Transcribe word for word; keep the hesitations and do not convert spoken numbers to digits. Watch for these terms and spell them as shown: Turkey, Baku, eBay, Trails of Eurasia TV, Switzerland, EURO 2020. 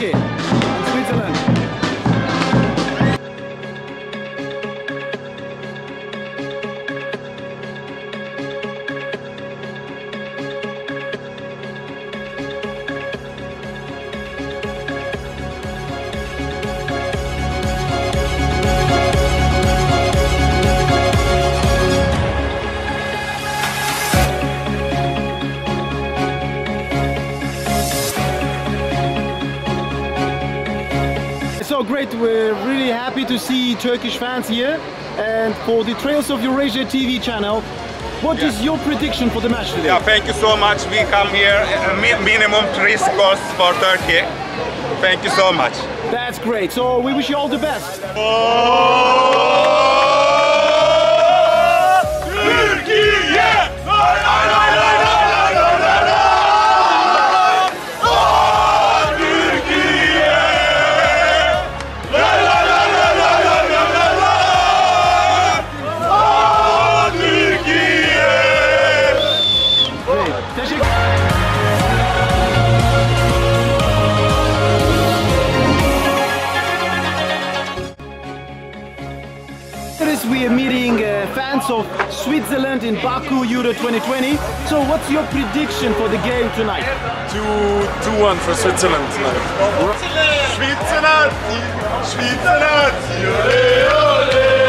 België, Zwitserland. So great, we're really happy to see Turkish fans here and for the Trails of Eurasia T V channel. What yeah. is your prediction for the match today? Yeah, thank you so much. We come here uh, minimum three scores for Turkey. Thank you so much. That's great. So we wish you all the best. Oh! We are meeting uh, fans of Switzerland in Baku, Euro twenty twenty. So what's your prediction for the game tonight? two one for Switzerland tonight. Switzerland! Switzerland! Switzerland! Ole, ole.